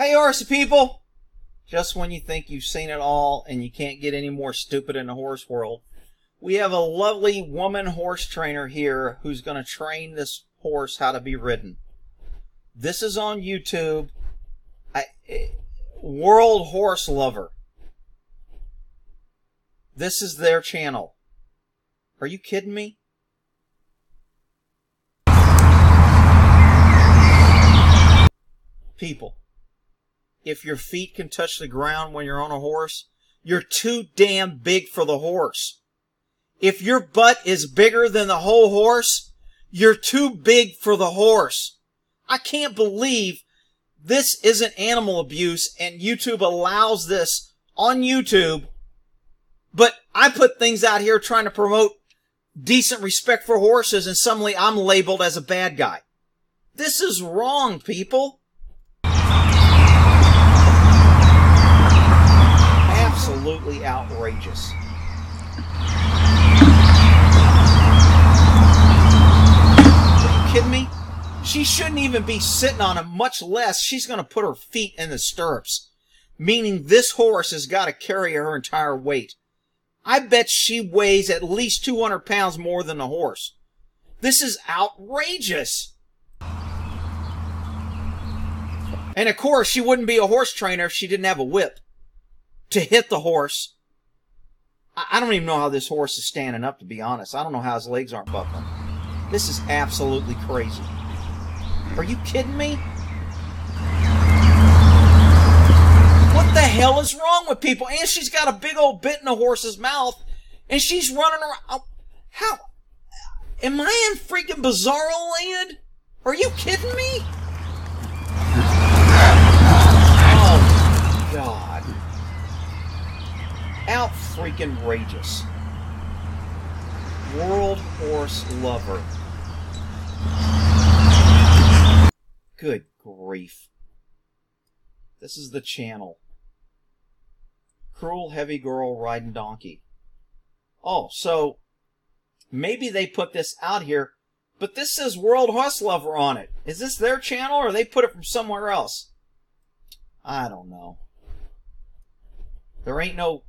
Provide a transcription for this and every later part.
Hey, horse people! Just when you think you've seen it all and you can't get any more stupid in the horse world, we have a lovely woman horse trainer here who's going to train this horse how to be ridden. This is on YouTube. World Horse Lover. This is their channel. Are you kidding me? People, if your feet can touch the ground when you're on a horse, you're too damn big for the horse. If your butt is bigger than the whole horse, you're too big for the horse. I can't believe this isn't animal abuse and YouTube allows this on YouTube, but I put things out here trying to promote decent respect for horses and suddenly I'm labeled as a bad guy. This is wrong, people. Absolutely outrageous. Are you kidding me? She shouldn't even be sitting on him, much less she's going to put her feet in the stirrups, meaning this horse has got to carry her entire weight. I bet she weighs at least 200 pounds more than the horse. This is outrageous. And of course, she wouldn't be a horse trainer if she didn't have a whip to hit the horse. I don't even know how this horse is standing up, to be honest. I don't know how his legs aren't buckling. This is absolutely crazy. Are you kidding me? What the hell is wrong with people? And she's got a big old bit in the horse's mouth, and she's running around. How? Am I in freaking Bizarro Land? Are you kidding me? Oh, God. Out freaking outrageous. World Horse Lover. Good grief. This is the channel. Cruel heavy girl riding donkey. Oh, so maybe they put this out here, but this says World Horse Lover on it. Is this their channel or they put it from somewhere else? I don't know. There ain't no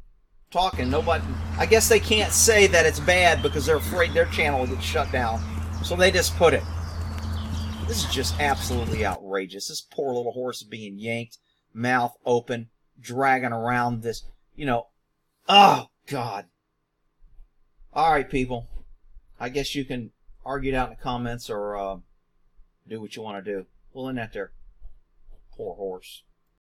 talking, nobody. I guess they can't say that it's bad because they're afraid their channel will get shut down, so they just put it. This is just absolutely outrageous. This poor little horse is being yanked, mouth open, dragging around this, you know. Oh, God. All right, people. I guess you can argue it out in the comments or do what you want to do. We'll end that there. Poor horse.